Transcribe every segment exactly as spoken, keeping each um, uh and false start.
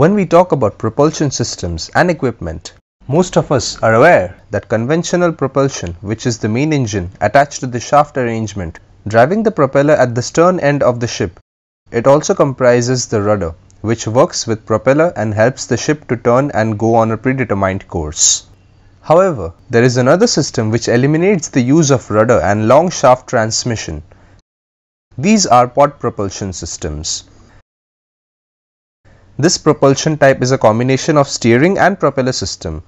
When we talk about propulsion systems and equipment, most of us are aware that conventional propulsion, which is the main engine attached to the shaft arrangement, driving the propeller at the stern end of the ship. It also comprises the rudder, which works with propeller and helps the ship to turn and go on a predetermined course. However, there is another system which eliminates the use of rudder and long shaft transmission. These are pod propulsion systems. This propulsion type is a combination of steering and propeller system.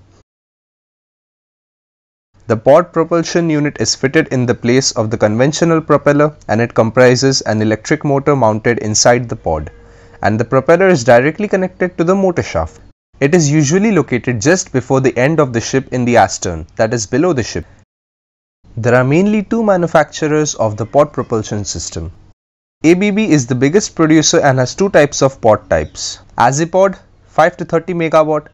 The pod propulsion unit is fitted in the place of the conventional propeller, and it comprises an electric motor mounted inside the pod, and the propeller is directly connected to the motor shaft. It is usually located just before the end of the ship in the astern, that is below the ship. There are mainly two manufacturers of the pod propulsion system. A B B is the biggest producer and has two types of pod types: Azipod five to thirty megawatt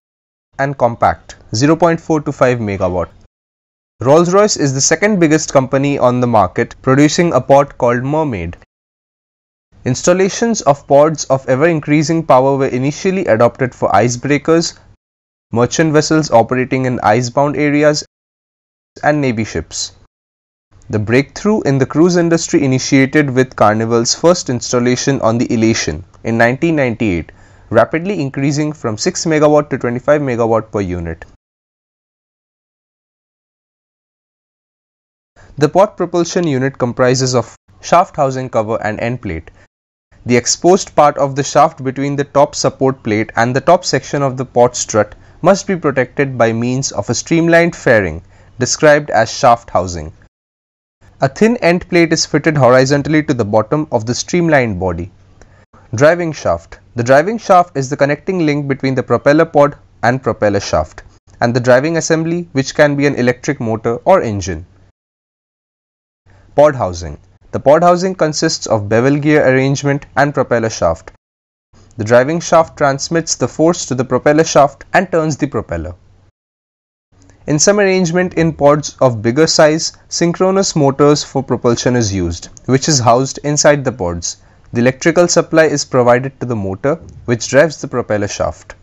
and compact zero point four to five megawatt. Rolls-Royce is the second biggest company on the market, producing a pod called Mermaid. Installations of pods of ever-increasing power were initially adopted for icebreakers, merchant vessels operating in icebound areas, and navy ships. The breakthrough in the cruise industry initiated with Carnival's first installation on the Elation in nineteen ninety-eight, rapidly increasing from six megawatt to twenty-five megawatt per unit. The pod propulsion unit comprises of shaft housing cover and end plate. The exposed part of the shaft between the top support plate and the top section of the pod strut must be protected by means of a streamlined fairing described as shaft housing. A thin end plate is fitted horizontally to the bottom of the streamlined body. Driving shaft. The driving shaft is the connecting link between the propeller pod and propeller shaft, and the driving assembly, which can be an electric motor or engine. Pod housing. The pod housing consists of bevel gear arrangement and propeller shaft. The driving shaft transmits the force to the propeller shaft and turns the propeller. In some arrangement in pods of bigger size, synchronous motors for propulsion is used, which is housed inside the pods. The electrical supply is provided to the motor, which drives the propeller shaft.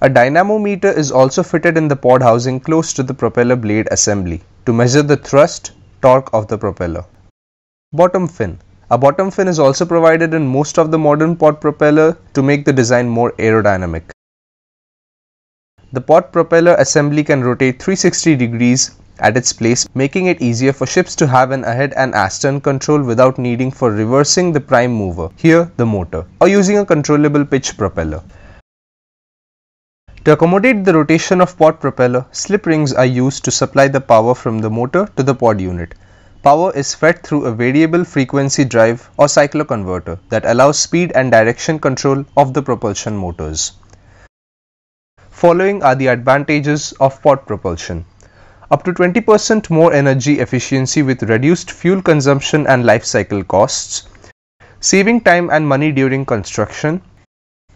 A dynamometer is also fitted in the pod housing close to the propeller blade assembly to measure the thrust, torque of the propeller. Bottom fin. A bottom fin is also provided in most of the modern pod propeller to make the design more aerodynamic. The pod propeller assembly can rotate three hundred sixty degrees at its place, making it easier for ships to have an ahead and astern control without needing for reversing the prime mover, here the motor, or using a controllable pitch propeller. To accommodate the rotation of pod propeller, slip rings are used to supply the power from the motor to the pod unit. Power is fed through a variable frequency drive or cycloconverter that allows speed and direction control of the propulsion motors. Following are the advantages of pod propulsion. Up to twenty percent more energy efficiency with reduced fuel consumption and life cycle costs, saving time and money during construction.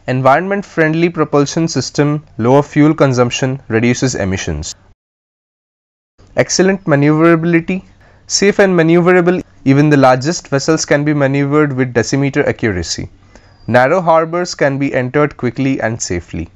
Environment-friendly propulsion system, lower fuel consumption, reduces emissions. Excellent maneuverability, safe and maneuverable, even the largest vessels can be maneuvered with decimeter accuracy. Narrow harbors can be entered quickly and safely.